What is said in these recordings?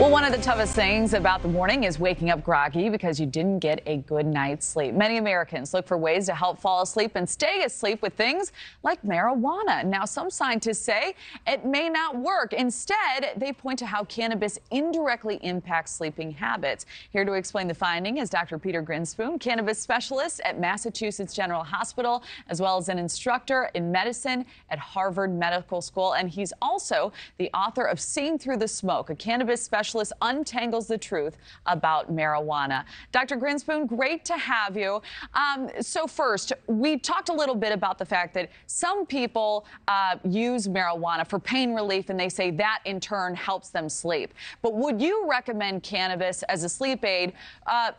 Well, one of the toughest things about the morning is waking up groggy because you didn't get a good night's sleep. Many Americans look for ways to help fall asleep and stay asleep with things like marijuana. Now, some scientists say it may not work. Instead, they point to how cannabis indirectly impacts sleeping habits. Here to explain the finding is Dr. Peter Grinspoon, cannabis specialist at Massachusetts General Hospital, as well as an instructor in medicine at Harvard Medical School. And he's also the author of Seeing Through the Smoke, a cannabis specialist untangles the truth about marijuana. Dr. Grinspoon, great to have you. So first, we talked a little bit about the fact that some people use marijuana for pain relief, and they say that in turn helps them sleep. But would you recommend cannabis as a sleep aid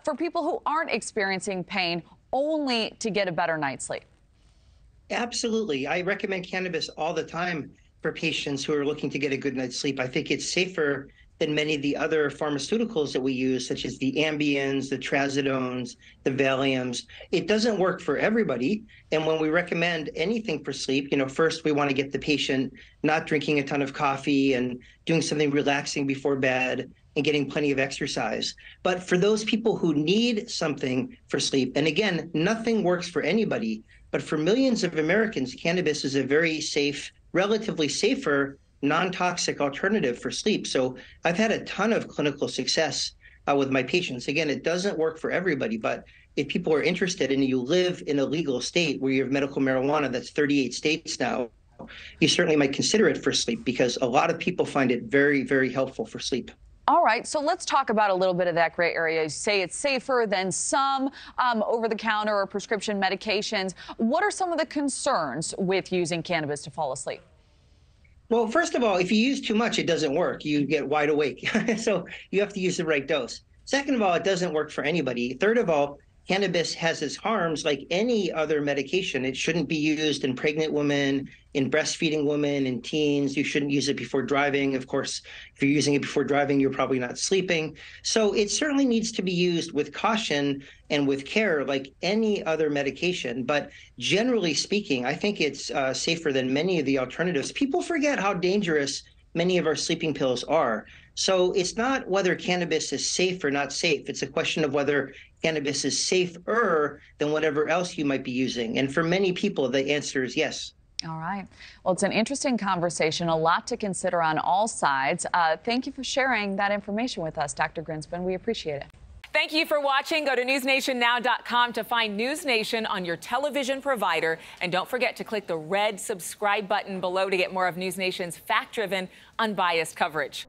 for people who aren't experiencing pain only to get a better night's sleep? Absolutely. I recommend cannabis all the time for patients who are looking to get a good night's sleep. I think it's safer than many of the other pharmaceuticals that we use, such as the Ambiens, the Trazodones, the Valiums. It doesn't work for everybody. And when we recommend anything for sleep, you know, first we want to get the patient not drinking a ton of coffee and doing something relaxing before bed and getting plenty of exercise. But for those people who need something for sleep, and again, nothing works for anybody, but for millions of Americans, cannabis is a very safe, relatively safer, non-toxic alternative for sleep. So I've had a ton of clinical success with my patients. Again, it doesn't work for everybody, but if people are interested and you live in a legal state where you have medical marijuana, that's 38 states now, you certainly might consider it for sleep because a lot of people find it very, very helpful for sleep. All right, so let's talk about a little bit of that gray area. You say it's safer than some over-the-counter or prescription medications. What are some of the concerns with using cannabis to fall asleep? Well, first of all, if you use too much, it doesn't work. You get wide awake. So you have to use the right dose. Second of all, it doesn't work for anybody. Third of all, cannabis has its harms like any other medication. It shouldn't be used in pregnant women, in breastfeeding women, in teens. You shouldn't use it before driving. Of course, if you're using it before driving, you're probably not sleeping. So it certainly needs to be used with caution and with care like any other medication. But generally speaking, I think it's safer than many of the alternatives. People forget how dangerous many of our sleeping pills are. So it's not whether cannabis is safe or not safe. It's a question of whether cannabis is safer than whatever else you might be using. And for many people, the answer is yes. All right. Well, it's an interesting conversation, a lot to consider on all sides. Thank you for sharing that information with us, Dr. Grinspoon. We appreciate it. Thank you for watching. Go to NewsNationNow.com to find News Nation on your television provider. And don't forget to click the red subscribe button below to get more of News Nation's fact-driven, unbiased coverage.